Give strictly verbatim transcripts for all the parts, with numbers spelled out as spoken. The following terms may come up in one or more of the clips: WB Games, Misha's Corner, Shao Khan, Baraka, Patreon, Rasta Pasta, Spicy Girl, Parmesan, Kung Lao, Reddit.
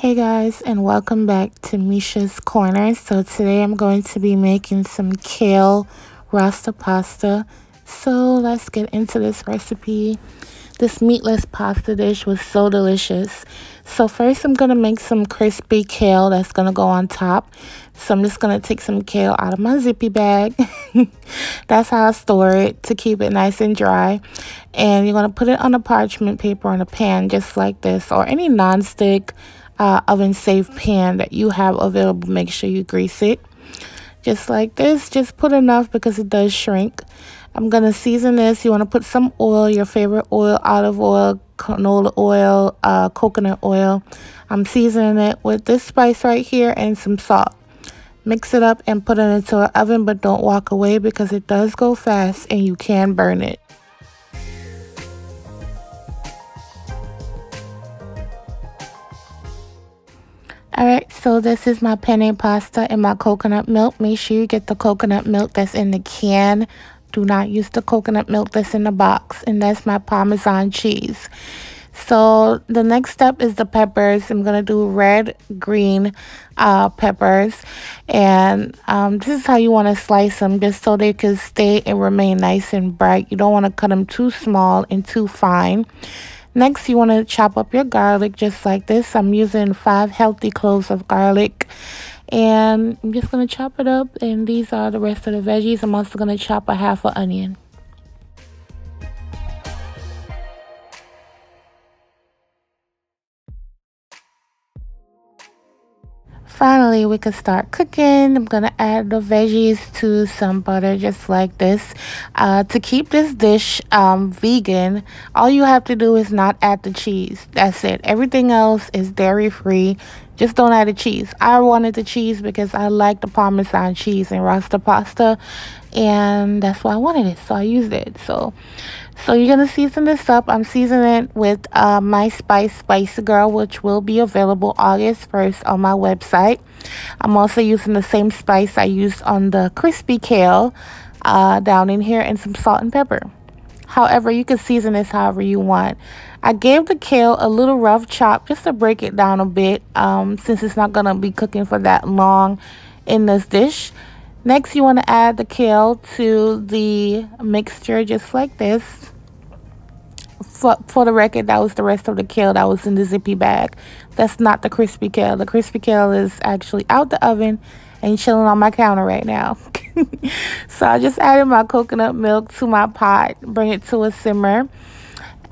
Hey guys, and welcome back to Misha's Corner. So today I'm going to be making some kale rasta pasta. So let's get into this recipe. This meatless pasta dish was so delicious. So first I'm going to make some crispy kale that's going to go on top. So I'm just going to take some kale out of my zippy bag. That's how I store it to keep it nice and dry. And you're going to put it on a parchment paper on a pan just like this, or any nonstick Uh, oven safe pan that you have available. Make sure you grease it just like this. Just put enough because it does shrink. I'm gonna season this. You want to put some oil, your favorite oil, olive oil, canola oil, uh, coconut oil. I'm seasoning it with this spice right here and some salt. Mix it up and put it into an oven, but don't walk away because it does go fast and you can burn it. Alright, so this is my penne pasta and my coconut milk. Make sure you get the coconut milk that's in the can. Do not use the coconut milk that's in the box. And that's my Parmesan cheese. So the next step is the peppers. I'm going to do red, green uh, peppers. And um, this is how you want to slice them, just so they can stay and remain nice and bright. You don't want to cut them too small and too fine. Next, you want to chop up your garlic just like this. I'm using five healthy cloves of garlic. And I'm just going to chop it up. And these are the rest of the veggies. I'm also going to chop a half an onion. Finally, we can start cooking. I'm gonna add the veggies to some butter just like this. Uh, to keep this dish um, vegan, all you have to do is not add the cheese. That's it. Everything else is dairy free. Just don't add the cheese. I wanted the cheese because I like the Parmesan cheese and rasta pasta, and that's why I wanted it, so I used it. So so you're going to season this up. I'm seasoning it with uh, my spice, Spicy Girl, which will be available August first on my website. I'm also using the same spice I used on the crispy kale uh, down in here, and some salt and pepper. However, you can season this however you want. I gave the kale a little rough chop just to break it down a bit, um, since it's not going to be cooking for that long in this dish. Next, you want to add the kale to the mixture just like this. For, for the record, that was the rest of the kale that was in the zippy bag. That's not the crispy kale. The crispy kale is actually out the oven and chilling on my counter right now. So I just added my coconut milk to my pot, bring it to a simmer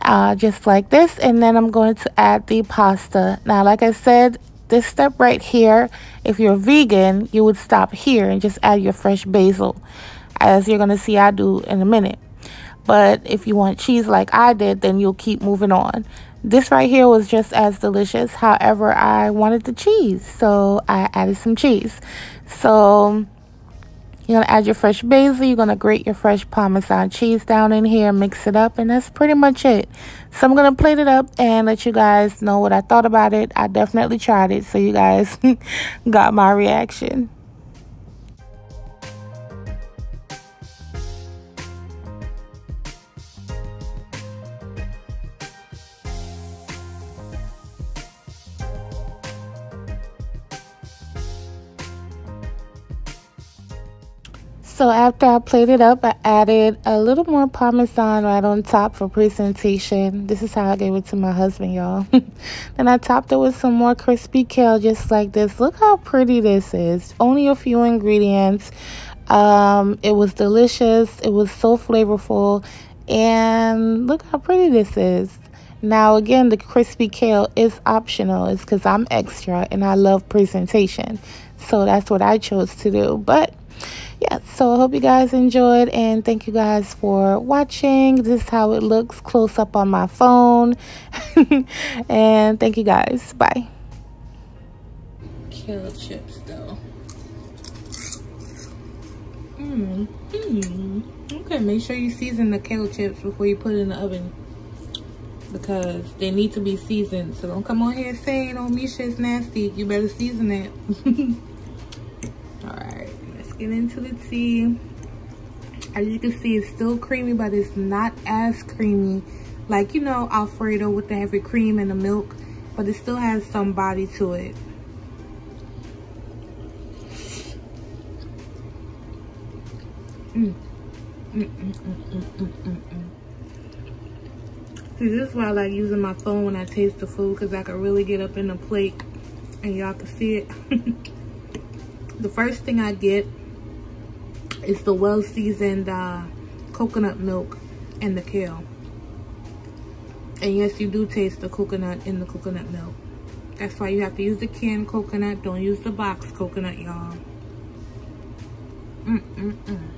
uh, just like this, and then I'm going to add the pasta. Now, like I said, this step right here, if you're vegan, you would stop here and just add your fresh basil, as you're going to see I do in a minute. But if you want cheese like I did, then you'll keep moving on. This right here was just as delicious. However, I wanted the cheese, so I added some cheese. So you're going to add your fresh basil. You're going to grate your fresh Parmesan cheese down in here. Mix it up. And that's pretty much it. So I'm going to plate it up and let you guys know what I thought about it. I definitely tried it, so you guys got my reaction. So after I plated up, I added a little more Parmesan right on top for presentation. This is how I gave it to my husband, y'all. Then I topped it with some more crispy kale just like this. Look how pretty this is. Only a few ingredients. Um, it was delicious. It was so flavorful. And look how pretty this is. Now, again, the crispy kale is optional. It's because I'm extra and I love presentation. So that's what I chose to do. But yeah, so I hope you guys enjoyed, and thank you guys for watching. This is how it looks close up on my phone. And thank you guys. Bye. Kale chips, though. Mm -hmm. Okay, make sure you season the kale chips before you put it in the oven, because they need to be seasoned. So don't come on here saying, oh, Misha is nasty. You better season it. All right. Get into the tea. As you can see, it's still creamy, but it's not as creamy like, you know, Alfredo with the heavy cream and the milk. but it still has some body to it. Mm. Mm -mm -mm -mm -mm -mm -mm. See, this is why I like using my phone when I taste the food, because I can really get up in the plate and y'all can see it. The first thing I get is the well-seasoned uh, coconut milk and the kale. And yes, you do taste the coconut in the coconut milk. That's why you have to use the canned coconut. Don't use the box coconut, y'all. Mm-mm-mm.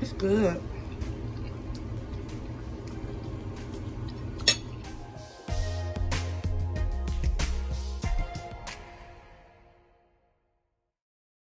It's good.